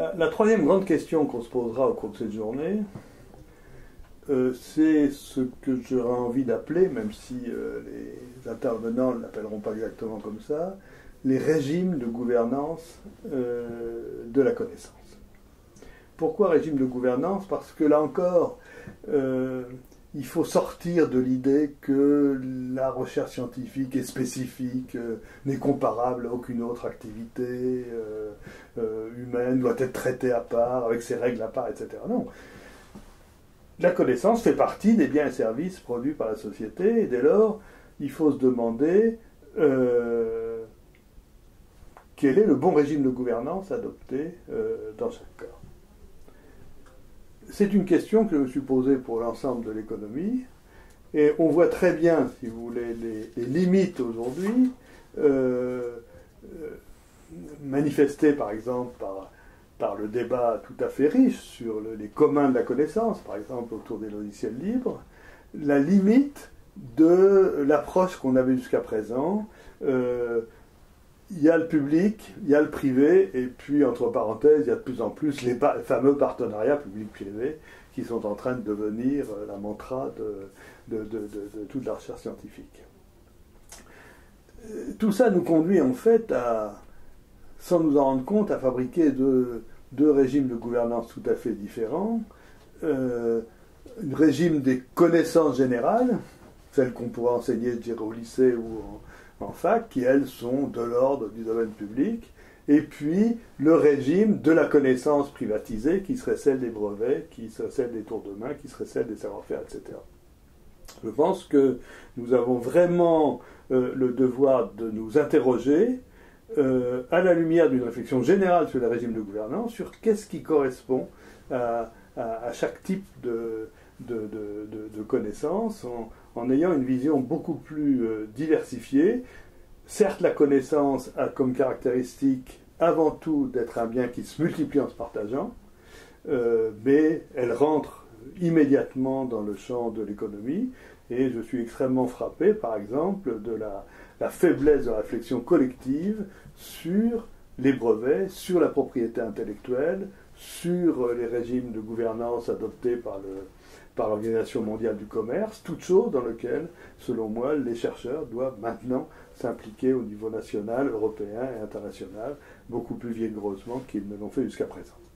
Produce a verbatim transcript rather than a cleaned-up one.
La, la troisième grande question qu'on se posera au cours de cette journée, euh, c'est ce que j'aurais envie d'appeler, même si euh, les intervenants ne l'appelleront pas exactement comme ça, les régimes de gouvernance euh, de la connaissance. Pourquoi régime de gouvernance? Parce que là encore, euh, il faut sortir de l'idée que la recherche scientifique est spécifique, euh, n'est comparable à aucune autre activité euh, euh, humaine, doit être traitée à part, avec ses règles à part, et cetera. Non. La connaissance fait partie des biens et services produits par la société, et dès lors, il faut se demander euh, quel est le bon régime de gouvernance adopté euh, dans chaque cas. C'est une question que je me suis posée pour l'ensemble de l'économie, et on voit très bien, si vous voulez, les, les limites aujourd'hui, euh, euh, manifestées par exemple par, par le débat tout à fait riche sur le, les communs de la connaissance, par exemple autour des logiciels libres, la limite de l'approche qu'on avait jusqu'à présent. Euh, Il y a le public, il y a le privé, et puis, entre parenthèses, il y a de plus en plus les pa- fameux partenariats public-privé qui sont en train de devenir la mantra de, de, de, de, de toute la recherche scientifique. Tout ça nous conduit, en fait, à, sans nous en rendre compte, à fabriquer deux, deux régimes de gouvernance tout à fait différents. Euh, un régime des connaissances générales, celles qu'on pourrait enseigner, je dirais, au lycée ou en... en fac, qui elles sont de l'ordre du domaine public, et puis le régime de la connaissance privatisée, qui serait celle des brevets, qui serait celle des tours de main, qui serait celle des savoir-faire, et cetera. Je pense que nous avons vraiment euh, le devoir de nous interroger euh, à la lumière d'une réflexion générale sur le régime de gouvernance, sur qu'est-ce qui correspond à, à, à chaque type de, de, de, de, de connaissance, en, en ayant une vision beaucoup plus euh, diversifiée. Certes, la connaissance a comme caractéristique avant tout d'être un bien qui se multiplie en se partageant, euh, mais elle rentre immédiatement dans le champ de l'économie, et je suis extrêmement frappé, par exemple, de la, la faiblesse de la réflexion collective sur les brevets, sur la propriété intellectuelle, sur les régimes de gouvernance adoptés par le... par l'Organisation mondiale du commerce, toute chose dans laquelle, selon moi, les chercheurs doivent maintenant s'impliquer au niveau national, européen et international, beaucoup plus vigoureusement qu'ils ne l'ont fait jusqu'à présent.